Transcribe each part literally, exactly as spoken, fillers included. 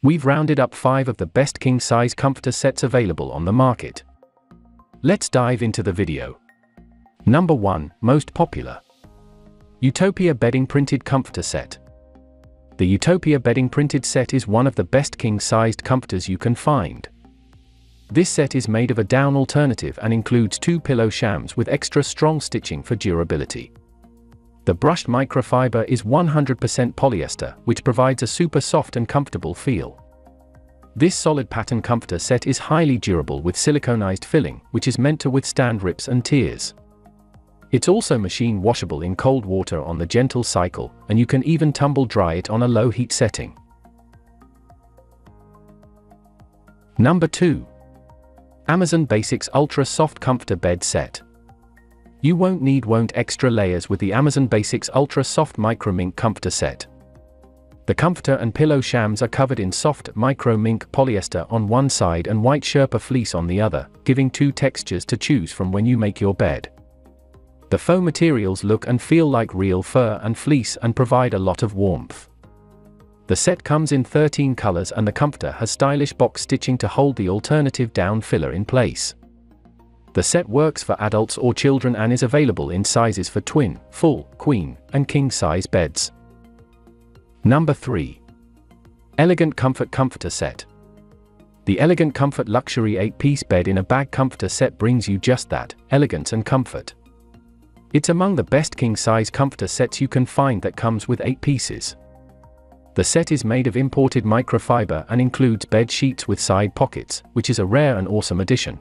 We've rounded up five of the best king-size comforter sets available on the market. Let's dive into the video. Number one. Most popular. Utopia Bedding Printed Comforter Set. The Utopia Bedding Printed Set is one of the best king-sized comforters you can find. This set is made of a down alternative and includes two pillow shams with extra strong stitching for durability. The brushed microfiber is one hundred percent polyester, which provides a super soft and comfortable feel. This solid pattern comforter set is highly durable with siliconized filling, which is meant to withstand rips and tears. It's also machine washable in cold water on the gentle cycle, and you can even tumble dry it on a low heat setting. Number two. Amazon Basics Ultra Soft Comforter Bed Set. You won't need won't extra layers with the Amazon Basics Ultra Soft Micro Mink Comforter Set. The comforter and pillow shams are covered in soft micro mink polyester on one side and white Sherpa fleece on the other, giving two textures to choose from when you make your bed. The faux materials look and feel like real fur and fleece and provide a lot of warmth. The set comes in thirteen colors and the comforter has stylish box stitching to hold the alternative down filler in place. The set works for adults or children and is available in sizes for twin, full, queen, and king-size beds. Number three. Elegant Comfort Comforter Set. The Elegant Comfort Luxury eight-piece Bed in a Bag Comforter Set brings you just that, elegance and comfort. It's among the best king-size comforter sets you can find that comes with eight pieces. The set is made of imported microfiber and includes bed sheets with side pockets, which is a rare and awesome addition.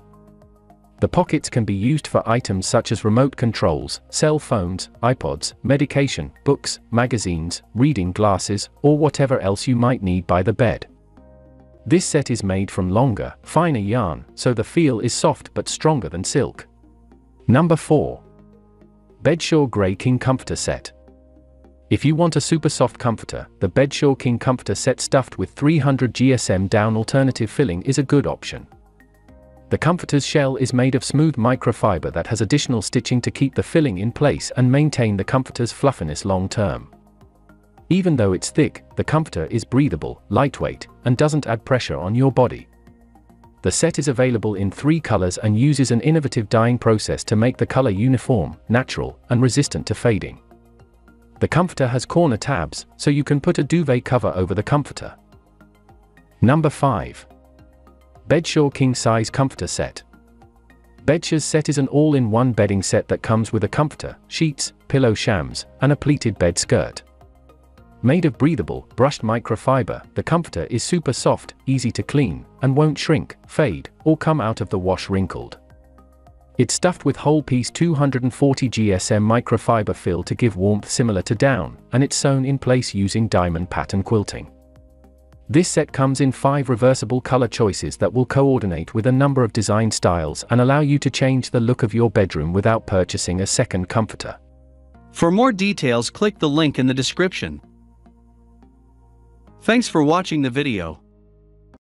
The pockets can be used for items such as remote controls, cell phones, iPods, medication, books, magazines, reading glasses, or whatever else you might need by the bed. This set is made from longer, finer yarn, so the feel is soft but stronger than silk. Number four. Bedsure Grey King Comforter Set. If you want a super soft comforter, the Bedsure King Comforter Set stuffed with three hundred G S M down alternative filling is a good option. The comforter's shell is made of smooth microfiber that has additional stitching to keep the filling in place and maintain the comforter's fluffiness long term. Even though it's thick, the comforter is breathable, lightweight, and doesn't add pressure on your body. The set is available in three colors and uses an innovative dyeing process to make the color uniform, natural, and resistant to fading. The comforter has corner tabs, so you can put a duvet cover over the comforter. Number five. Bedsure King Size Comforter Set. Bedsure's set is an all-in-one bedding set that comes with a comforter, sheets, pillow shams, and a pleated bed skirt. Made of breathable, brushed microfiber, the comforter is super soft, easy to clean, and won't shrink, fade, or come out of the wash wrinkled. It's stuffed with whole-piece two hundred forty G S M microfiber fill to give warmth similar to down, and it's sewn in place using diamond pattern quilting. This set comes in five reversible color choices that will coordinate with a number of design styles and allow you to change the look of your bedroom without purchasing a second comforter. For more details, click the link in the description. Thanks for watching the video.